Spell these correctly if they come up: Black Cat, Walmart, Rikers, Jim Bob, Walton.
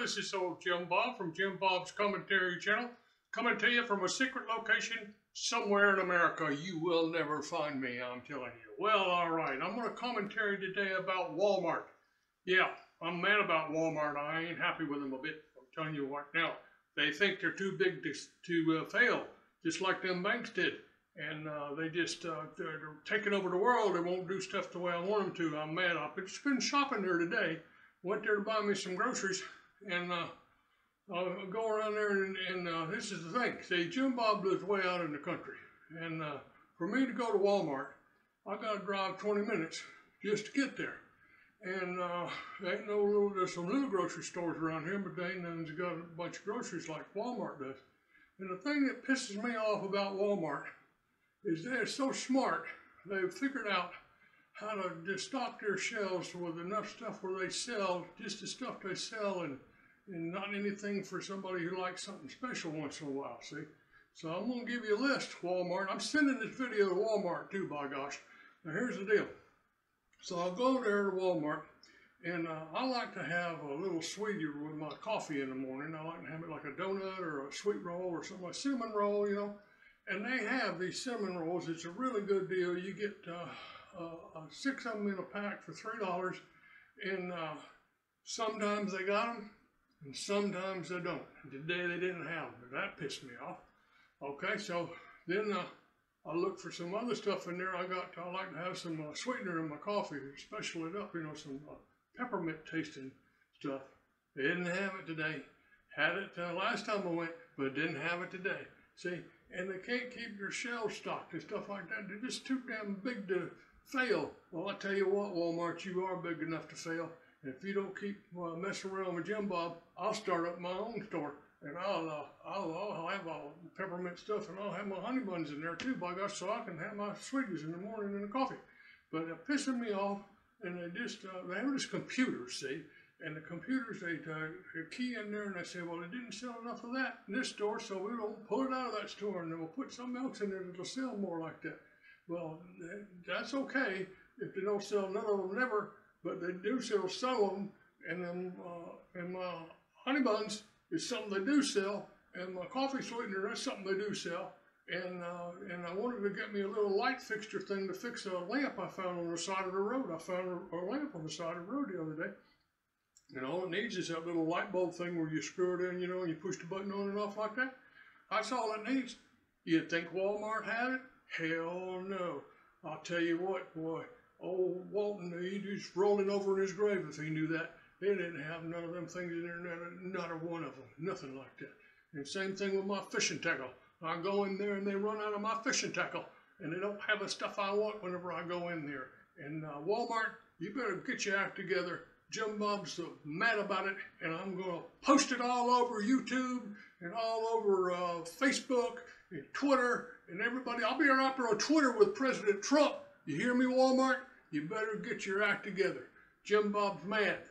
This is old Jim Bob from Jim Bob's Commentary Channel, coming to you from a secret location somewhere in America. You will never find me, I'm telling you. Well, all right, I'm going to commentary today about Walmart. Yeah, I'm mad about Walmart. I ain't happy with them a bit. I'm telling you right now. They think they're too big to fail, just like them banks did. And they're taking over the world. They won't do stuff the way I want them to. I'm mad. I've just been shopping there today. Went there to buy me some groceries, and I'll go around there, and this is the thing. See, Jim Bob lives way out in the country, and for me to go to Walmart, I got to drive 20 minutes just to get there. And there's some little grocery stores around here, but they ain't none's got a bunch of groceries like Walmart does. And the thing that pisses me off about Walmart is they're so smart. They've figured out how to just stock their shelves with enough stuff where they sell just the stuff they sell, and not anything for somebody who likes something special once in a while, see? So I'm going to give you a list, Walmart. I'm sending this video to Walmart too, by gosh. Now here's the deal. So I'll go there to Walmart, and I like to have a little sweetie with my coffee in the morning. I like to have it like a donut or a sweet roll or something, like cinnamon roll, you know. And they have these cinnamon rolls. It's a really good deal. You get six of them in a pack for $3, and sometimes they got them, and sometimes they don't. Today they didn't have them, but that pissed me off. Okay, so then I looked for some other stuff in there. I like to have some sweetener in my coffee to special it up, you know, some peppermint tasting stuff. They didn't have it today. Had it last time I went, but didn't have it today. See, and they can't keep their shelves stocked and stuff like that. They're just too damn big to fail. Well, I tell you what, Walmart, you are big enough to fail. And if you don't keep messing around with Jim Bob, I'll start up my own store. And I'll have all peppermint stuff, and I'll have my honey buns in there too, by gosh, so I can have my sweeties in the morning and the coffee. But they're pissing me off, and they have this computer, see? And the computers, they key in there, and they say, well, they didn't sell enough of that in this store, so we don't pull it out of that store, and then we'll put something else in there that'll sell more like that. Well, that's okay if they don't sell none of them never, but they do sell some of them, and my honey buns is something they do sell, and my coffee sweetener, that's something they do sell. And I wanted to get me a little light fixture thing to fix a lamp I found on the side of the road. I found a lamp on the side of the road the other day. And all it needs is that little light bulb thing where you screw it in, you know, and you push the button on and off like that. That's all it needs. You think Walmart had it? Hell no. I'll tell you what, boy, old Walton, he'd just rolling over in his grave if he knew that. They didn't have none of them things in there, not a one of them, nothing like that. And same thing with my fishing tackle. I go in there and they run out of my fishing tackle, and they don't have the stuff I want whenever I go in there. And Walmart, you better get your act together. Jim Bob's so mad about it, and I'm going to post it all over YouTube and all over Facebook and Twitter and everybody. I'll be out there on Twitter with President Trump. You hear me, Walmart? You better get your act together. Jim Bob's mad.